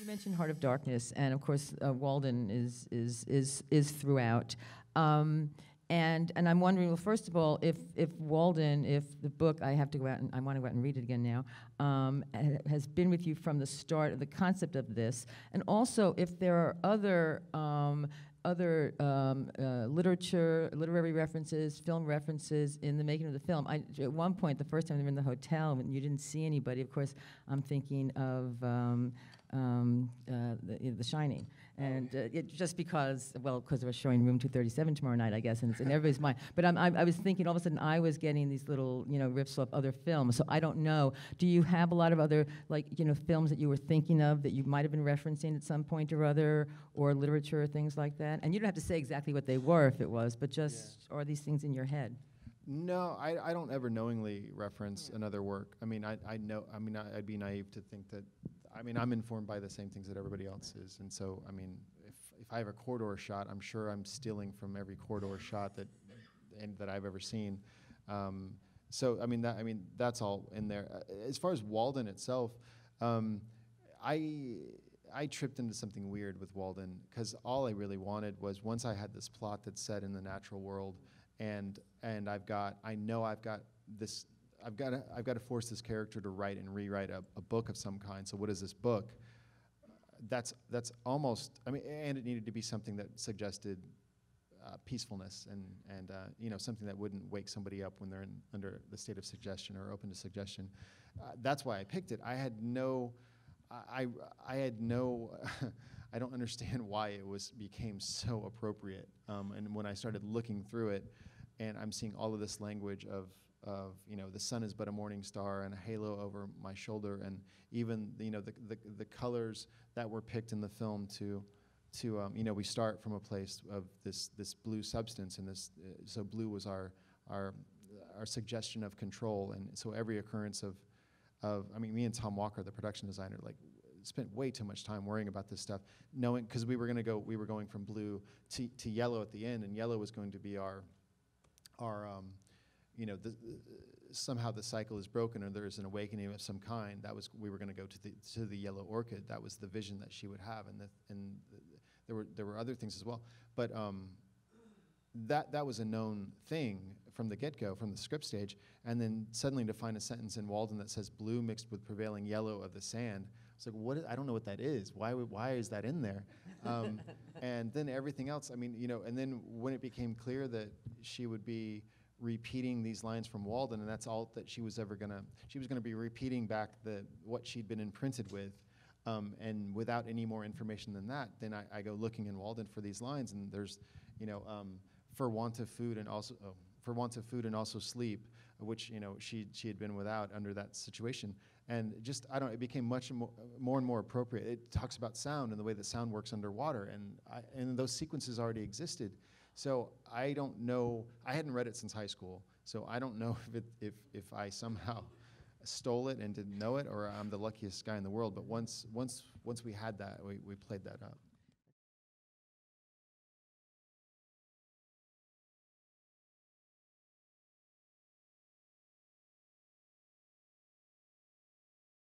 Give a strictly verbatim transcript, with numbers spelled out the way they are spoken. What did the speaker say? You mentioned Heart of Darkness, and of course, uh, Walden is is is is throughout. Um, and and I'm wondering, well, first of all, if if Walden, if the book, I have to go out and I want to go out and read it again now, um, has been with you from the start of the concept of this, and also if there are other um, other um, uh, literature, literary references, film references in the making of the film. I, at one point, the first time they were in the hotel, when you didn't see anybody, of course, I'm thinking of um, um, uh, the, the Shining. And uh, it just because, well, because we're showing Room two thirty-seven tomorrow night, I guess, and it's in everybody's mind. But I'm, I, I was thinking, all of a sudden, I was getting these little, you know, riffs off other films. So I don't know. Do you have a lot of other, like, you know, films that you were thinking of that you might have been referencing at some point or other, or literature or things like that? And you don't have to say exactly what they were if it was, but just yeah. Are these things in your head? No, I, I don't ever knowingly reference yeah. another work. I mean, I, I know. I mean, I, I'd be naive to think that. I mean, I'm informed by the same things that everybody else is, and so, I mean, if, if I have a corridor shot, I'm sure I'm stealing from every corridor shot that and that I've ever seen. Um, so, I mean, that I mean, that's all in there. Uh, as far as Walden itself, um, I I tripped into something weird with Walden, because all I really wanted was, once I had this plot that's set in the natural world, and and I've got, I know I've got this. I've got to, I've got to force this character to write and rewrite a, a book of some kind. So what is this book? Uh, that's that's almost. I mean, and it needed to be something that suggested uh, peacefulness and and uh, you know, something that wouldn't wake somebody up when they're in, under the state of suggestion or open to suggestion. Uh, that's why I picked it. I had no, I I had no. I don't understand why it was became so appropriate. Um, and when I started looking through it, and I'm seeing all of this language of. of, you know, the sun is but a morning star and a halo over my shoulder, and even, you know, the, the, the colors that were picked in the film to, to um, you know, we start from a place of this, this blue substance, and this, uh, so blue was our, our, our suggestion of control, and so every occurrence of, of, I mean, me and Tom Walker, the production designer, like, spent way too much time worrying about this stuff, knowing, because we were gonna go, we were going from blue to, to yellow at the end, and yellow was going to be our, our, um, you know, the, uh, somehow the cycle is broken, or there is an awakening of some kind. That was, we were going to go to the to the yellow orchid. That was the vision that she would have, and the, and the, there were there were other things as well. But um, that that was a known thing from the get-go, from the script stage, and then suddenly to find a sentence in Walden that says blue mixed with prevailing yellow of the sand. It's like, what? I don't know what that is. Why would, why is that in there? Um, and then everything else. I mean, you know, and then when it became clear that she would be repeating these lines from Walden, and that's all that she was ever gonna, she was gonna be repeating back the, what she'd been imprinted with, um, and without any more information than that, then I, I go looking in Walden for these lines, and there's, you know, um, for want of food and also, oh, for want of food and also sleep, which, you know, she, she had been without under that situation, and just, I don't know, it became much more, more and more appropriate. It talks about sound and the way that sound works underwater, and, I, and those sequences already existed. So I don't know, I hadn't read it since high school, so I don't know if, it, if, if I somehow stole it and didn't know it, or I'm the luckiest guy in the world, but once, once, once we had that, we, we played that up.